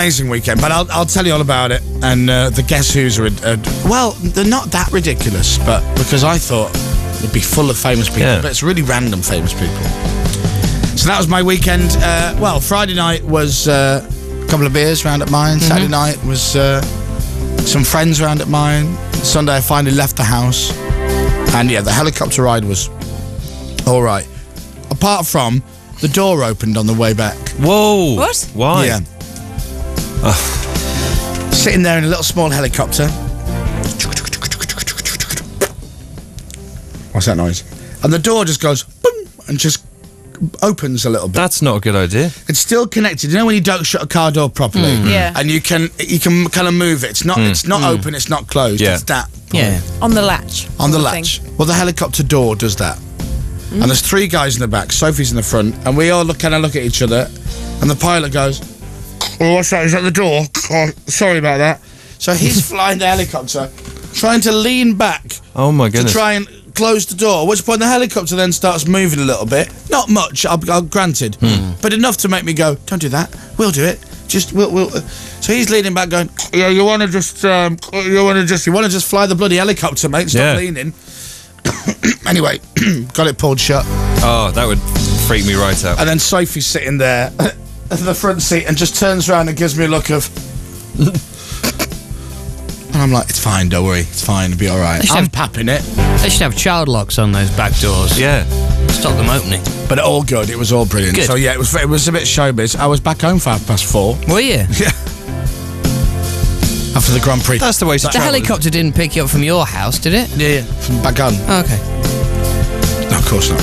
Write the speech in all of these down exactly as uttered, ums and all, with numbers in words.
amazing weekend, but I'll, I'll tell you all about it. And uh, the Guess Who's are, are, well, they're not that ridiculous, but because I thought it'd be full of famous people, yeah. but it's really random famous people. So that was my weekend. Uh, well, Friday night was uh, a couple of beers round at mine. Mm-hmm. Saturday night was uh, some friends round at mine. Sunday I finally left the house. And yeah, the helicopter ride was all right. Apart from, the door opened on the way back. Whoa. What? Why? Yeah. Oh. Sitting there in a little small helicopter. What's that noise? And the door just goes, boom, and just opens a little bit. That's not a good idea. It's still connected. You know when you don't shut a car door properly? Mm. Yeah. And you can you can kind of move it. It's not mm. it's not mm. open, it's not closed. Yeah. It's that. Yeah. On the latch. On the latch. Thing. Well, the helicopter door does that. Mm. And there's three guys in the back, Sophie's in the front, and we all look, kind of look at each other, and the pilot goes, oh, what's that? Is that the door? Oh, sorry about that. So he's flying the helicopter, trying to lean back. Oh, my goodness. To try and close the door, at which point the helicopter then starts moving a little bit. Not much, I'll, I'll granted, mm. but enough to make me go, don't do that, we'll do it. Just we'll, we'll. So he's leaning back, going, yeah, you want to just, um, you want to just, you want to just fly the bloody helicopter, mate, stop yeah. leaning. Anyway, got it pulled shut. Oh, that would freak me right out. And then Sophie's sitting there at the front seat and just turns around and gives me a look of... and I'm like, it's fine, don't worry. It's fine, it'll be all right. I'm have, papping it. They should have child locks on those back doors. Yeah. Stop them opening. But all good. It was all brilliant. Good. So, yeah, it was it was a bit showbiz. I was back home for half past four. Were you? Yeah. After the Grand Prix. That's the way to The travel, helicopter didn't pick you up from your house, did it? Yeah, yeah. From back on. Oh, okay. No, of course not.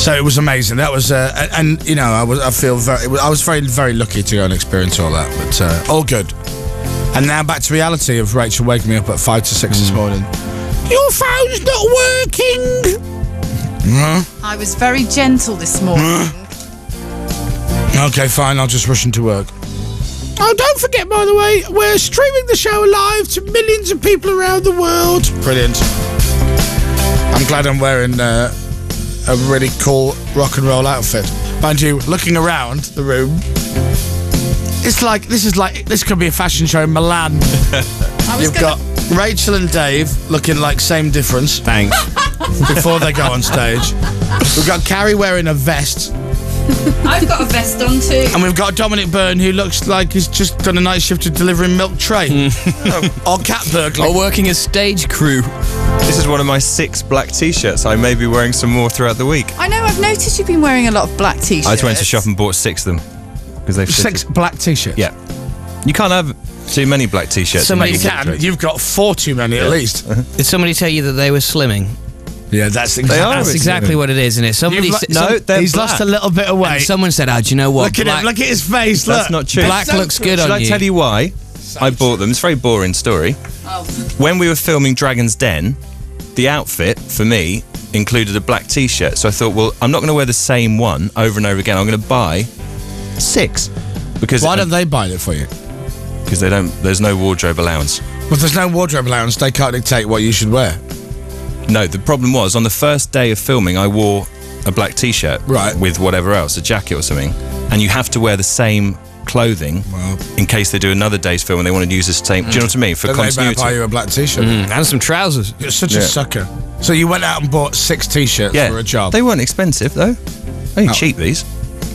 So it was amazing. That was, uh, and, you know, I was, I feel very, I was very, very lucky to go and experience all that, but uh, all good. And now back to reality of Rachel waking me up at five to six mm. this morning. Your phone's not working. Mm-hmm. I was very gentle this morning. Mm-hmm. Okay, fine. I'll just rush into work. Oh, don't forget, by the way, we're streaming the show live to millions of people around the world. Brilliant. I'm glad I'm wearing uh, a really cool rock and roll outfit. Mind you, looking around the room, it's like, this is like, this could be a fashion show in Milan. I was You've gonna... got Rachel and Dave looking like same difference. Thanks. Before they go on stage. We've got Carrie wearing a vest. I've got a vest on too. And we've got Dominic Byrne, who looks like he's just done a night shift of delivering milk tray. Mm. or, or cat burglar. Or working as stage crew. This is one of my six black t-shirts. I may be wearing some more throughout the week. I know, I've noticed you've been wearing a lot of black t-shirts. I just went to shop and bought six of them. Because they've Six fitted. black t-shirts? Yeah. You can't have too many black t-shirts. Somebody can. You've got four too many yeah. at least. Did somebody tell you that they were slimming? Yeah, that's exactly, that's exactly what it is, isn't it? Somebody lo- no, some, he's black. Lost a little bit of weight. And someone said, oh, do you know what? Look at black, him, look at his face, look. That's not true. Black so looks good on you. Should I tell you why so I bought them? It's a very boring story. Oh. When we were filming Dragon's Den, the outfit, for me, included a black T-shirt. So I thought, well, I'm not going to wear the same one over and over again. I'm going to buy six. Because Why it, don't they buy it for you? Because they don't. There's no wardrobe allowance. Well, if there's no wardrobe allowance, they can't dictate what you should wear. No, the problem was, on the first day of filming, I wore a black T-shirt right. with whatever else, a jacket or something, and you have to wear the same clothing wow. in case they do another day's film and they want to use the same... Mm. Do you know what I mean? For then continuity. They buy you a black T-shirt. Mm. And some trousers. You're such yeah. a sucker. So you went out and bought six T-shirts yeah. for a job. They weren't expensive, though. They were oh. cheap, these.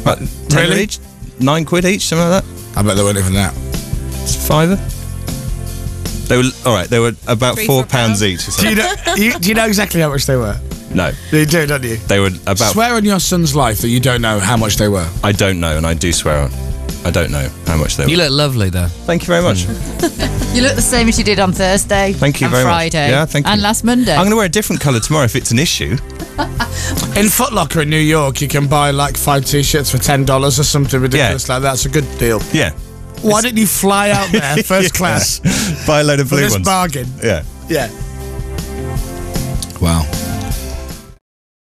Like, ten really? Each? Nine quid each, something like that. I bet they weren't even that. Fiver? They were, all right, they were about Three four pounds, pounds each. So. Do, you know, you, do you know exactly how much they were? No. You do, don't you? They were about... Swear on your son's life that you don't know how much they were. I don't know, and I do swear on. I don't know how much they were. You look lovely, though. Thank you very much. You look the same as you did on Thursday. Thank you very Friday, much. Friday. Yeah, thank you. And last Monday. I'm going to wear a different colour tomorrow if it's an issue. In Foot Locker in New York, you can buy, like, five T-shirts for ten dollars or something ridiculous yeah. like that. It's a good deal. Yeah. Why didn't you fly out there, first class? Buy a load of blue ones. For this bargain. Yeah. Yeah. Wow.